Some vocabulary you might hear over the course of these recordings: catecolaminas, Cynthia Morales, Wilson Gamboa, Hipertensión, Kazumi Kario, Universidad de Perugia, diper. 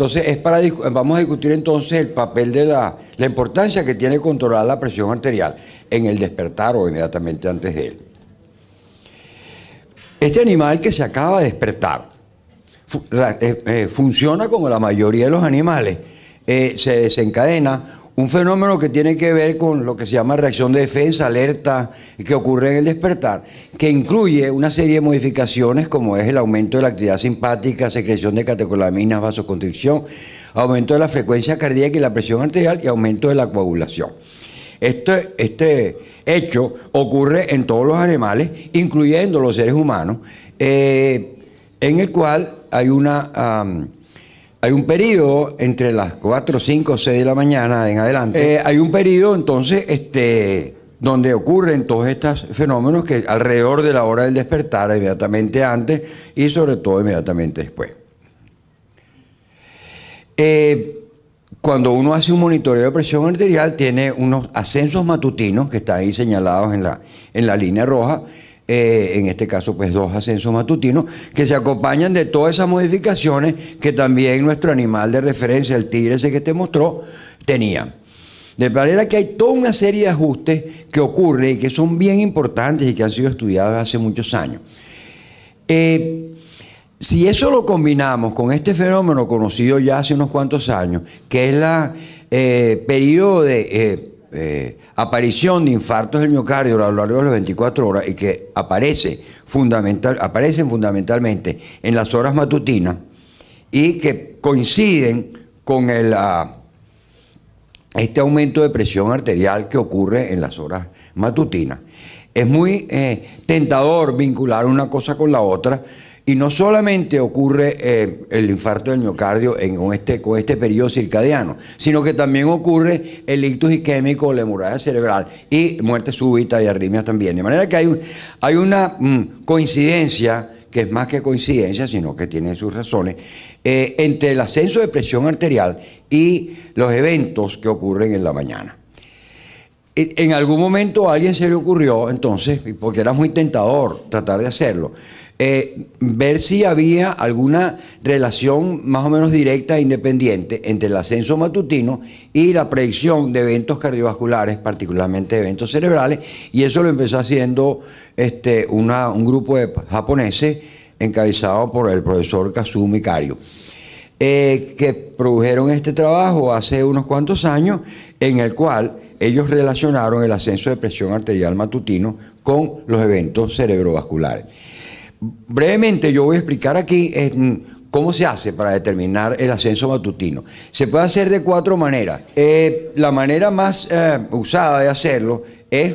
Entonces, vamos a discutir entonces el papel de la importancia que tiene controlar la presión arterial en el despertar o inmediatamente antes de él. Este animal que se acaba de despertar funciona como la mayoría de los animales. Se desencadena un fenómeno que tiene que ver con lo que se llama reacción de defensa, alerta, que ocurre en el despertar, que incluye una serie de modificaciones como es el aumento de la actividad simpática, secreción de catecolaminas, vasoconstricción, aumento de la frecuencia cardíaca y la presión arterial y aumento de la coagulación. Este hecho ocurre en todos los animales, incluyendo los seres humanos, en el cual hay un periodo entre las 4, 5, 6 de la mañana en adelante. Hay un periodo entonces donde ocurren todos estos fenómenos que alrededor de la hora del despertar, inmediatamente antes y sobre todo inmediatamente después. Cuando uno hace un monitoreo de presión arterial tiene unos ascensos matutinos que están ahí señalados en la línea roja. En este caso, pues 2 ascensos matutinos que se acompañan de todas esas modificaciones que también nuestro animal de referencia, el tigre ese que te mostró, tenía. De manera que hay toda una serie de ajustes que ocurren y que son bien importantes y que han sido estudiados hace muchos años. Si eso lo combinamos con este fenómeno conocido ya hace unos cuantos años, que es el periodo de aparición de infartos del miocardio a lo largo de las 24 horas y que aparecen fundamentalmente en las horas matutinas y que coinciden con este aumento de presión arterial que ocurre en las horas matutinas. Es muy tentador vincular una cosa con la otra y no solamente ocurre el infarto del miocardio con este periodo circadiano, sino que también ocurre el ictus isquémico, la hemorragia cerebral y muerte súbita y arritmias también. De manera que hay una coincidencia, que es más que coincidencia, sino que tiene sus razones, entre el ascenso de presión arterial y los eventos que ocurren en la mañana. En algún momento a alguien se le ocurrió, entonces, porque era muy tentador tratar de hacerlo, ver si había alguna relación más o menos directa e independiente entre el ascenso matutino y la predicción de eventos cardiovasculares, particularmente eventos cerebrales, y eso lo empezó haciendo un grupo de japoneses encabezado por el profesor Kazumi Kario, que produjeron este trabajo hace unos cuantos años, en el cual ellos relacionaron el ascenso de presión arterial matutino con los eventos cerebrovasculares. Brevemente yo voy a explicar aquí cómo se hace para determinar el ascenso matutino. Se puede hacer de 4 maneras. La manera más usada de hacerlo es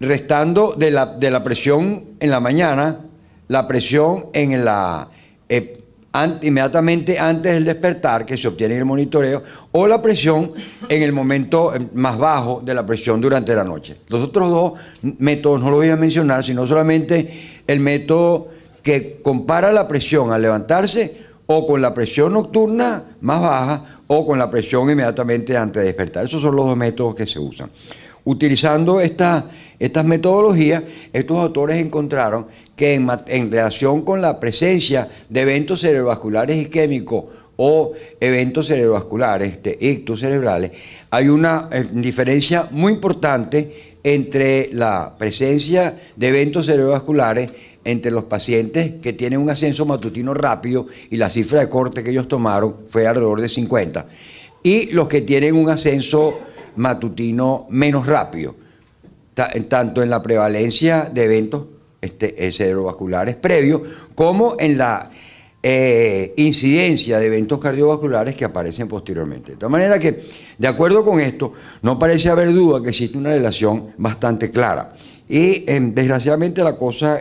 restando de la presión en la mañana, la presión en la inmediatamente antes del despertar que se obtiene en el monitoreo, o la presión en el momento más bajo de la presión durante la noche. Los otros 2 métodos no los voy a mencionar, sino solamente el método que compara la presión al levantarse o con la presión nocturna más baja o con la presión inmediatamente antes de despertar. Esos son los 2 métodos que se usan. Utilizando estas metodologías, estos autores encontraron que en relación con la presencia de eventos cerebrovasculares isquémicos o eventos cerebrovasculares, ictus cerebrales, hay una diferencia muy importante entre la presencia de eventos cerebrovasculares entre los pacientes que tienen un ascenso matutino rápido, y la cifra de corte que ellos tomaron fue alrededor de 50, y los que tienen un ascenso matutino menos rápido, tanto en la prevalencia de eventos cerebrovasculares previos como en la incidencia de eventos cardiovasculares que aparecen posteriormente. De tal manera que, de acuerdo con esto, no parece haber duda que existe una relación bastante clara. Y desgraciadamente la cosa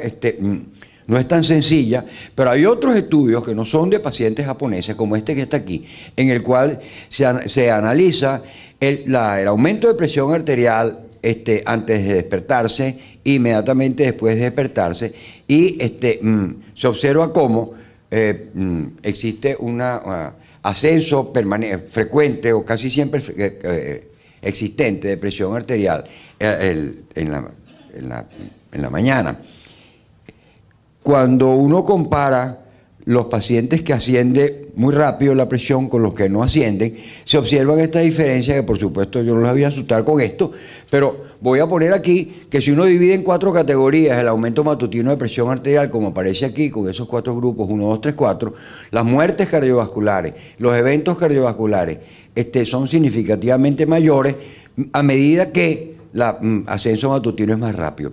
no es tan sencilla, pero hay otros estudios que no son de pacientes japoneses, como este que está aquí, en el cual se analiza el aumento de presión arterial antes de despertarse, inmediatamente después de despertarse, y se observa cómo existe un ascenso frecuente o casi siempre existente de presión arterial en la mañana. Cuando uno compara los pacientes que asciende muy rápido la presión con los que no ascienden, se observan estas diferencias que por supuesto yo no las voy a asustar con esto, pero voy a poner aquí que si uno divide en 4 categorías el aumento matutino de presión arterial, como aparece aquí con esos 4 grupos, 1, 2, 3, 4, las muertes cardiovasculares, los eventos cardiovasculares son significativamente mayores a medida que el ascenso matutino es más rápido.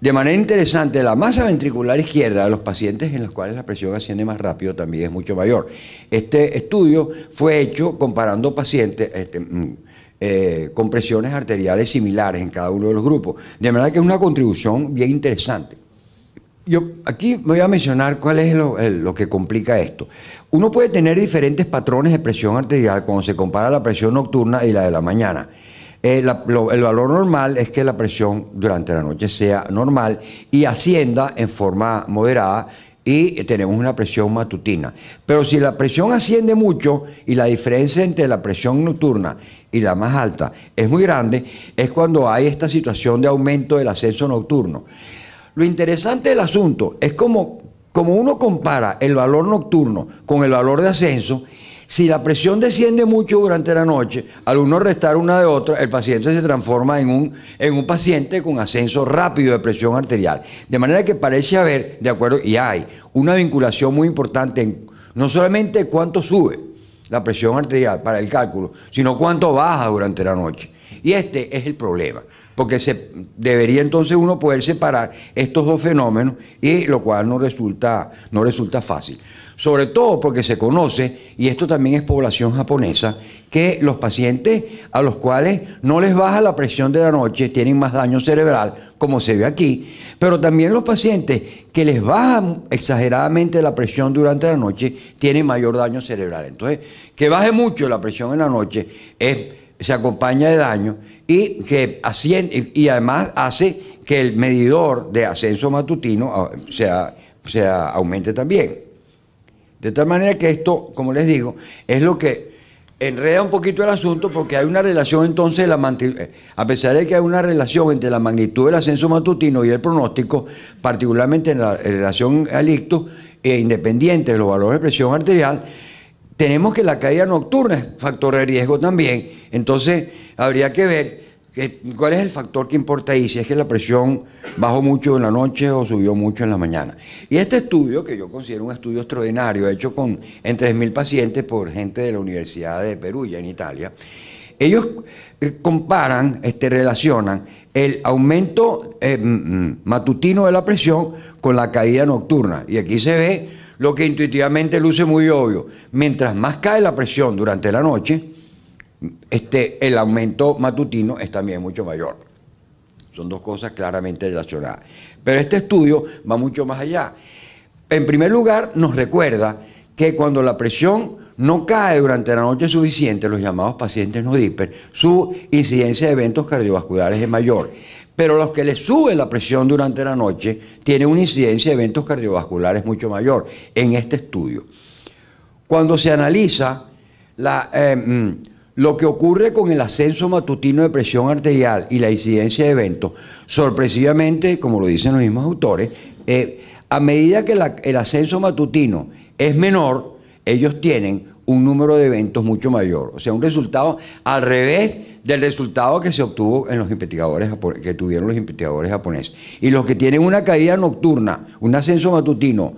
De manera interesante, la masa ventricular izquierda de los pacientes en los cuales la presión asciende más rápido también es mucho mayor. Este estudio fue hecho comparando pacientes con presiones arteriales similares en cada uno de los grupos. De manera que es una contribución bien interesante. Yo aquí voy a mencionar cuál es lo que complica esto. Uno puede tener diferentes patrones de presión arterial cuando se compara la presión nocturna y la de la mañana. El valor normal es que la presión durante la noche sea normal y ascienda en forma moderada y tenemos una presión matutina. Pero si la presión asciende mucho y la diferencia entre la presión nocturna y la más alta es muy grande, es cuando hay esta situación de aumento del ascenso nocturno. Lo interesante del asunto es como uno compara el valor nocturno con el valor de ascenso. Si la presión desciende mucho durante la noche, al uno restar una de otra, el paciente se transforma en un paciente con ascenso rápido de presión arterial. De manera que parece haber, de acuerdo, y hay una vinculación muy importante en no solamente cuánto sube la presión arterial para el cálculo, sino cuánto baja durante la noche. Y este es el problema, porque debería entonces uno poder separar estos dos fenómenos, y lo cual no resulta fácil. Sobre todo porque se conoce, y esto también es población japonesa, que los pacientes a los cuales no les baja la presión de la noche tienen más daño cerebral, como se ve aquí, pero también los pacientes que les bajan exageradamente la presión durante la noche tienen mayor daño cerebral. Entonces, que baje mucho la presión en la noche se acompaña de daño y que asciende, y además hace que el medidor de ascenso matutino aumente también. De tal manera que esto, como les digo, es lo que enreda un poquito el asunto, porque hay una relación entonces, a pesar de que hay una relación entre la magnitud del ascenso matutino y el pronóstico, particularmente en la relación al ictus, independiente de los valores de presión arterial, tenemos que la caída nocturna es factor de riesgo también. Entonces habría que ver cuál es el factor que importa ahí, si es que la presión bajó mucho en la noche o subió mucho en la mañana. Y este estudio, que yo considero un estudio extraordinario, hecho en 3.000 pacientes por gente de la Universidad de Perugia, en Italia, ellos comparan, relacionan el aumento matutino de la presión con la caída nocturna. Y aquí se ve lo que intuitivamente luce muy obvio. Mientras más cae la presión durante la noche, el aumento matutino es también mucho mayor. Son dos cosas claramente relacionadas. Pero este estudio va mucho más allá. En primer lugar, nos recuerda que cuando la presión no cae durante la noche suficiente, los llamados pacientes no diper, su incidencia de eventos cardiovasculares es mayor. Pero los que les sube la presión durante la noche tienen una incidencia de eventos cardiovasculares mucho mayor en este estudio. Cuando se analiza lo que ocurre con el ascenso matutino de presión arterial y la incidencia de eventos, sorpresivamente, como lo dicen los mismos autores, a medida que el ascenso matutino es menor, ellos tienen un número de eventos mucho mayor. O sea, un resultado al revés del resultado que se obtuvo en los investigadores que tuvieron los investigadores japoneses. Y los que tienen una caída nocturna, un ascenso matutino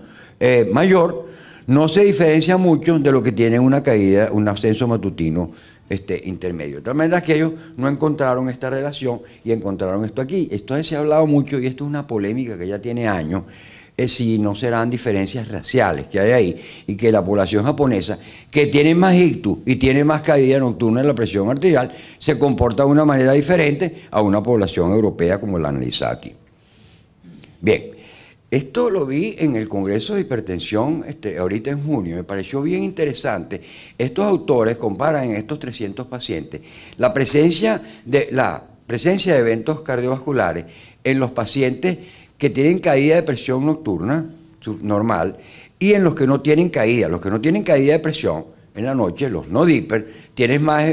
mayor, no se diferencia mucho de los que tienen un ascenso matutino intermedio. De tal manera que ellos no encontraron esta relación y encontraron esto aquí. Esto se ha hablado mucho y esto es una polémica que ya tiene años, si no serán diferencias raciales que hay ahí, y que la población japonesa, que tiene más ictus y tiene más caída nocturna en la presión arterial, se comporta de una manera diferente a una población europea como la analiza aquí. Bien, esto lo vi en el Congreso de Hipertensión ahorita en junio, me pareció bien interesante. Estos autores comparan en estos 300 pacientes la presencia de eventos cardiovasculares en los pacientes que tienen caída de presión nocturna normal y en los que no tienen caída. Los que no tienen caída de presión en la noche, los no diper, tienen más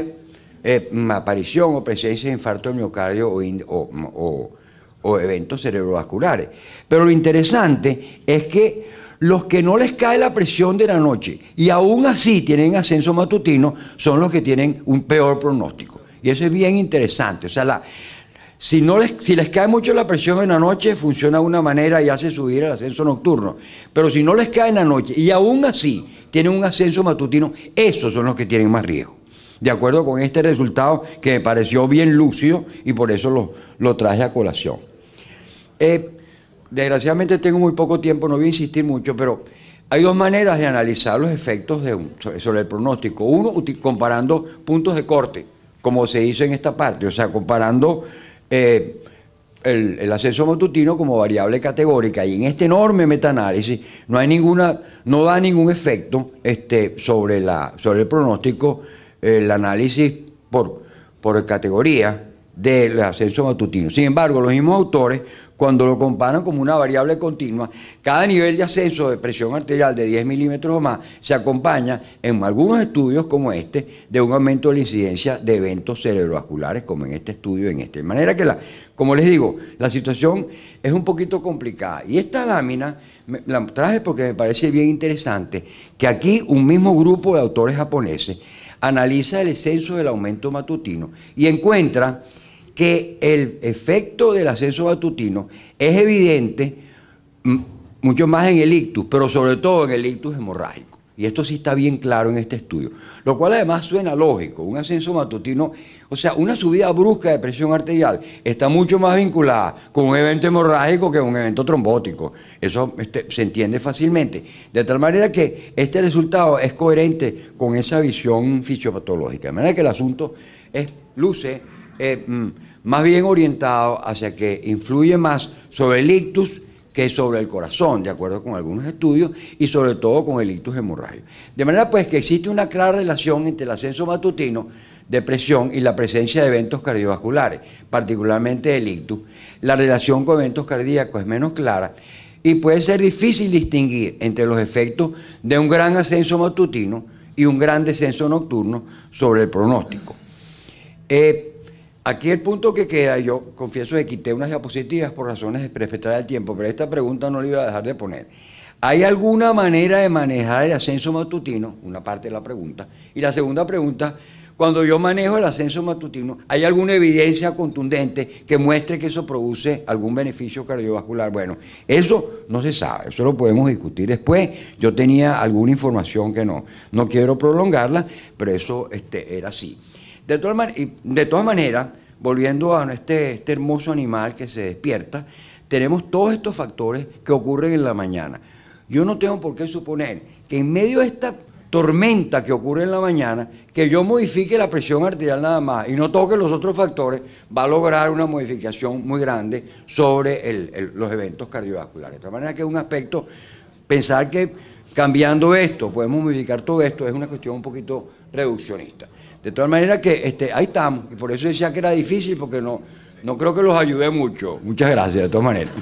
aparición o presencia de infarto de miocardio o eventos cerebrovasculares. Pero lo interesante es que Los que no les cae la presión de la noche y aún así tienen ascenso matutino son los que tienen un peor pronóstico. Y eso es bien interesante. O sea, si les cae mucho la presión en la noche, funciona de una manera y hace subir el ascenso nocturno. Pero si no les cae en la noche y aún así tienen un ascenso matutino, esos son los que tienen más riesgo. De acuerdo con este resultado que me pareció bien lúcido y por eso lo traje a colación. Desgraciadamente tengo muy poco tiempo, no voy a insistir mucho, pero hay dos maneras de analizar los efectos sobre el pronóstico. Uno, comparando puntos de corte, como se hizo en esta parte, o sea, comparando el ascenso matutino como variable categórica. Y en este enorme metaanálisis no da ningún efecto sobre el pronóstico el análisis por categoría del ascenso matutino. Sin embargo, los mismos autores, cuando lo comparan como una variable continua, cada nivel de ascenso de presión arterial de 10 milímetros o más se acompaña, en algunos estudios como este, de un aumento de la incidencia de eventos cerebrovasculares, como en este estudio, De manera que, como les digo, la situación es un poquito complicada. Y esta lámina la traje porque me parece bien interesante que aquí un mismo grupo de autores japoneses analiza el ascenso del aumento matutino y encuentra que el efecto del ascenso matutino es evidente mucho más en el ictus, pero sobre todo en el ictus hemorrágico. Y esto sí está bien claro en este estudio, lo cual además suena lógico. Un ascenso matutino, o sea, una subida brusca de presión arterial está mucho más vinculada con un evento hemorrágico que con un evento trombótico. Eso se entiende fácilmente. De tal manera que este resultado es coherente con esa visión fisiopatológica. De manera que el asunto luce más bien orientado hacia que influye más sobre el ictus que sobre el corazón, de acuerdo con algunos estudios, y sobre todo con el ictus hemorrágico. De manera pues que existe una clara relación entre el ascenso matutino de presión y la presencia de eventos cardiovasculares, particularmente el ictus. La relación con eventos cardíacos es menos clara y puede ser difícil distinguir entre los efectos de un gran ascenso matutino y un gran descenso nocturno sobre el pronóstico. Aquí el punto que queda, yo confieso que quité unas diapositivas por razones de respetar el tiempo, pero esta pregunta no la iba a dejar de poner. ¿Hay alguna manera de manejar el ascenso matutino? Una parte de la pregunta. Y la segunda pregunta, cuando yo manejo el ascenso matutino, ¿hay alguna evidencia contundente que muestre que eso produce algún beneficio cardiovascular? Bueno, eso no se sabe, eso lo podemos discutir después. Yo tenía alguna información que no quiero prolongarla, pero eso era así. De todas maneras, volviendo a este hermoso animal que se despierta, tenemos todos estos factores que ocurren en la mañana. Yo no tengo por qué suponer que en medio de esta tormenta que ocurre en la mañana, que yo modifique la presión arterial nada más y no toque los otros factores, va a lograr una modificación muy grande sobre los eventos cardiovasculares. De tal manera que es un aspecto, pensar que cambiando esto, podemos modificar todo esto, es una cuestión un poquito reduccionista. De todas maneras que ahí estamos, y por eso decía que era difícil, porque no creo que los ayudé mucho. Muchas gracias, de todas maneras.